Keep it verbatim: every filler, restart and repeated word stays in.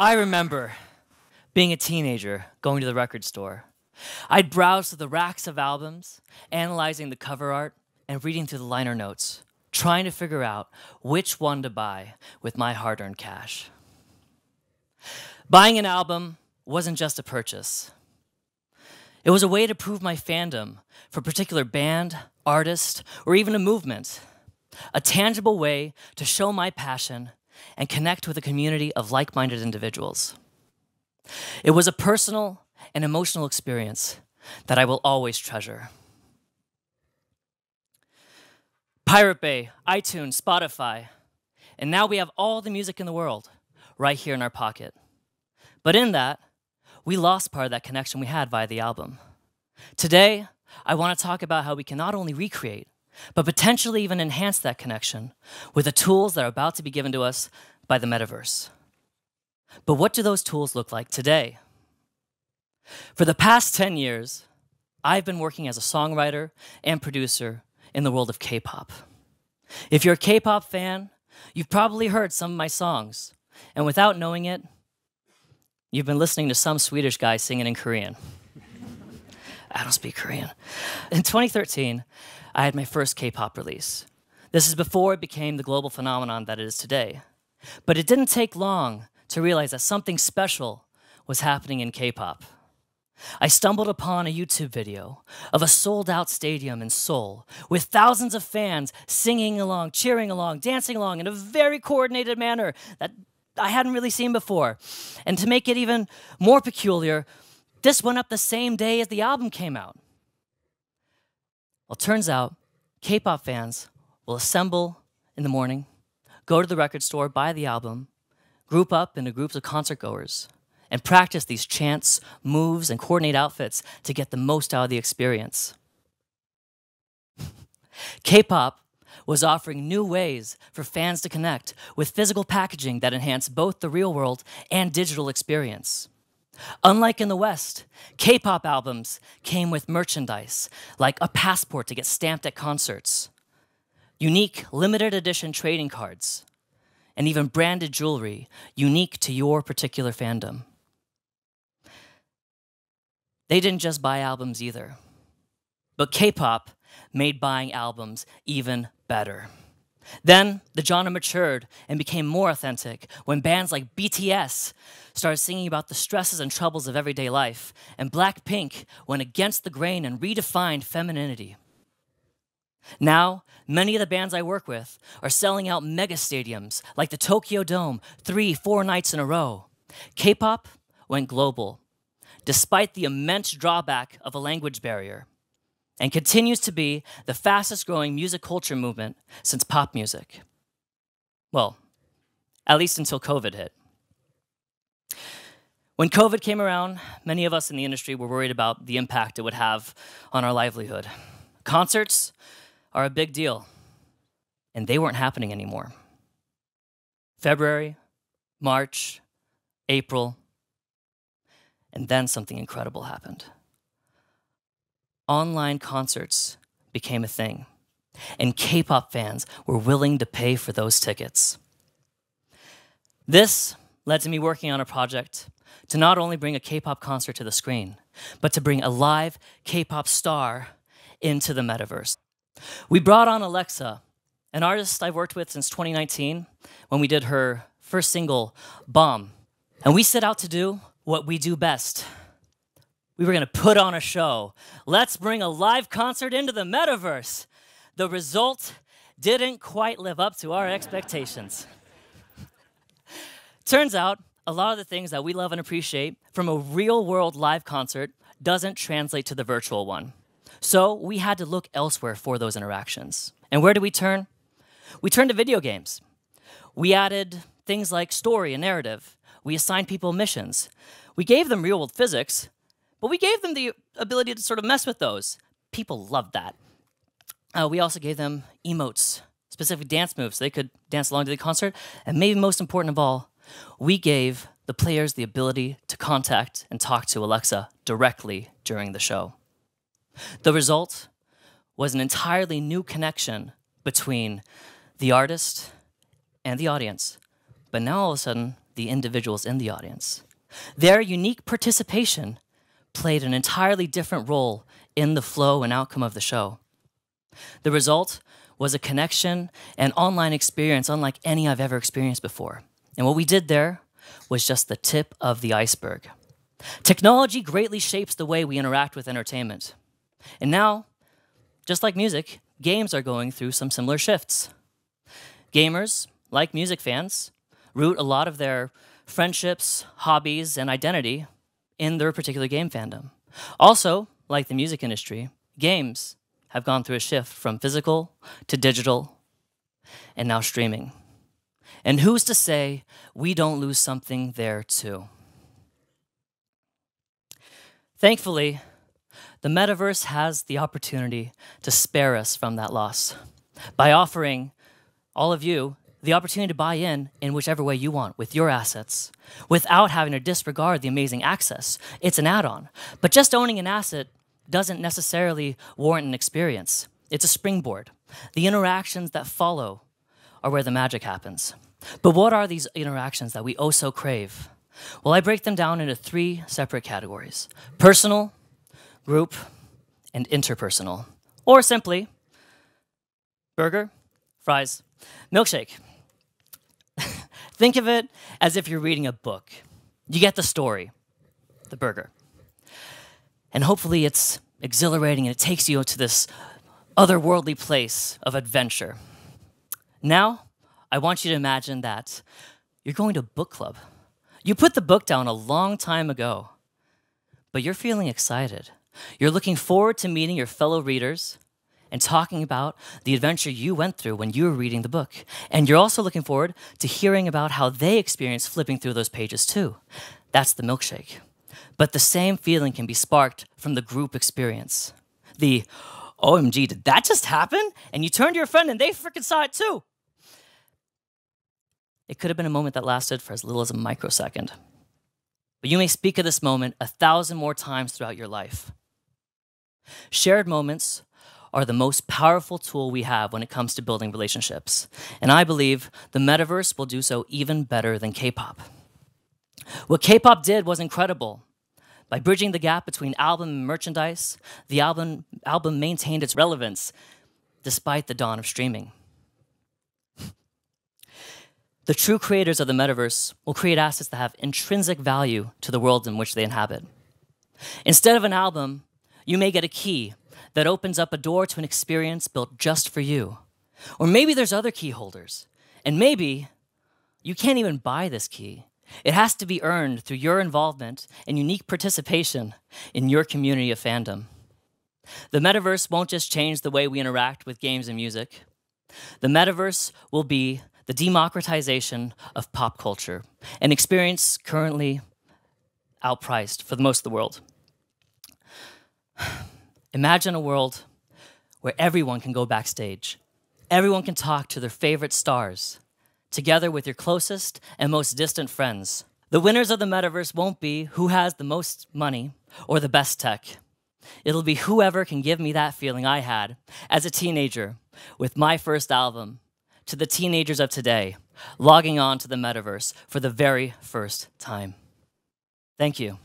I remember being a teenager, going to the record store. I'd browse through the racks of albums, analyzing the cover art, and reading through the liner notes, trying to figure out which one to buy with my hard-earned cash. Buying an album wasn't just a purchase. It was a way to prove my fandom for a particular band, artist, or even a movement. A tangible way to show my passion and connect with a community of like-minded individuals. It was a personal and emotional experience that I will always treasure. Pirate Bay, iTunes, Spotify, and now we have all the music in the world right here in our pocket. But in that, we lost part of that connection we had via the album. Today, I want to talk about how we can not only recreate, but potentially even enhance that connection with the tools that are about to be given to us by the metaverse. But what do those tools look like today? For the past ten years, I've been working as a songwriter and producer in the world of K-pop. If you're a K-pop fan, you've probably heard some of my songs, and without knowing it, you've been listening to some Swedish guy singing in Korean. I don't speak Korean. In twenty thirteen, I had my first K-pop release. This is before it became the global phenomenon that it is today. But it didn't take long to realize that something special was happening in K-pop. I stumbled upon a YouTube video of a sold-out stadium in Seoul with thousands of fans singing along, cheering along, dancing along in a very coordinated manner that I hadn't really seen before. And to make it even more peculiar, this went up the same day as the album came out. Well, turns out, K-pop fans will assemble in the morning, go to the record store, buy the album, group up into groups of concertgoers, and practice these chants, moves, and coordinate outfits to get the most out of the experience. K-pop was offering new ways for fans to connect with physical packaging that enhanced both the real world and digital experience. Unlike in the West, K-pop albums came with merchandise, like a passport to get stamped at concerts, unique limited edition trading cards, and even branded jewelry unique to your particular fandom. They didn't just buy albums either, but K-pop made buying albums even better. Then the genre matured and became more authentic when bands like B T S started singing about the stresses and troubles of everyday life, and BLACKPINK went against the grain and redefined femininity. Now, many of the bands I work with are selling out mega stadiums like the Tokyo Dome three, four nights in a row. K-pop went global, despite the immense drawback of a language barrier, and continues to be the fastest growing music culture movement since pop music. Well, at least until COVID hit. When COVID came around, many of us in the industry were worried about the impact it would have on our livelihood. Concerts are a big deal, and they weren't happening anymore. February, March, April, and then something incredible happened. Online concerts became a thing, and K-pop fans were willing to pay for those tickets. This led to me working on a project to not only bring a K-pop concert to the screen, but to bring a live K-pop star into the metaverse. We brought on AleXa, an artist I've worked with since twenty nineteen, when we did her first single, Bomb. And we set out to do what we do best. We were going to put on a show. Let's bring a live concert into the metaverse. The result didn't quite live up to our expectations. Turns out, a lot of the things that we love and appreciate from a real-world live concert doesn't translate to the virtual one. So we had to look elsewhere for those interactions. And where did we turn? We turned to video games. We added things like story and narrative. We assigned people missions. We gave them real-world physics, but we gave them the ability to sort of mess with those. People loved that. Uh, we also gave them emotes, specific dance moves, so they could dance along to the concert. And maybe most important of all, we gave the players the ability to contact and talk to AleXa directly during the show. The result was an entirely new connection between the artist and the audience. But now all of a sudden, the individuals in the audience. Their unique participation played an entirely different role in the flow and outcome of the show. The result was a connection and online experience unlike any I've ever experienced before. And what we did there was just the tip of the iceberg. Technology greatly shapes the way we interact with entertainment. And now, just like music, games are going through some similar shifts. Gamers, like music fans, root a lot of their friendships, hobbies, and identity in their particular game fandom. Also, like the music industry, games have gone through a shift from physical to digital and now streaming. And who's to say we don't lose something there too? Thankfully, the metaverse has the opportunity to spare us from that loss by offering all of you the opportunity to buy in in whichever way you want with your assets without having to disregard the amazing access. It's an add-on. But just owning an asset doesn't necessarily warrant an experience. It's a springboard. The interactions that follow are where the magic happens. But what are these interactions that we oh so crave? Well, I break them down into three separate categories: personal, group, and interpersonal. Or simply, burger, fries, milkshake. Think of it as if you're reading a book. You get the story, the burger. And hopefully it's exhilarating and it takes you to this otherworldly place of adventure. Now, I want you to imagine that you're going to a book club. You put the book down a long time ago, but you're feeling excited. You're looking forward to meeting your fellow readers and talking about the adventure you went through when you were reading the book. And you're also looking forward to hearing about how they experienced flipping through those pages too. That's the milkshake. But the same feeling can be sparked from the group experience. The, O M G, did that just happen? And you turned to your friend and they freaking saw it too. It could have been a moment that lasted for as little as a microsecond. But you may speak of this moment a thousand more times throughout your life. Shared moments are the most powerful tool we have when it comes to building relationships. And I believe the metaverse will do so even better than K-pop. What K-pop did was incredible. By bridging the gap between album and merchandise, the album, album maintained its relevance despite the dawn of streaming. The true creators of the metaverse will create assets that have intrinsic value to the world in which they inhabit. Instead of an album, you may get a key that opens up a door to an experience built just for you. Or maybe there's other key holders, and maybe you can't even buy this key. It has to be earned through your involvement and unique participation in your community of fandom. The metaverse won't just change the way we interact with games and music. The metaverse will be the democratization of pop culture, an experience currently outpriced for the most of the world. Imagine a world where everyone can go backstage. Everyone can talk to their favorite stars, together with your closest and most distant friends. The winners of the metaverse won't be who has the most money or the best tech. It'll be whoever can give me that feeling I had as a teenager with my first album, to the teenagers of today, logging on to the metaverse for the very first time. Thank you.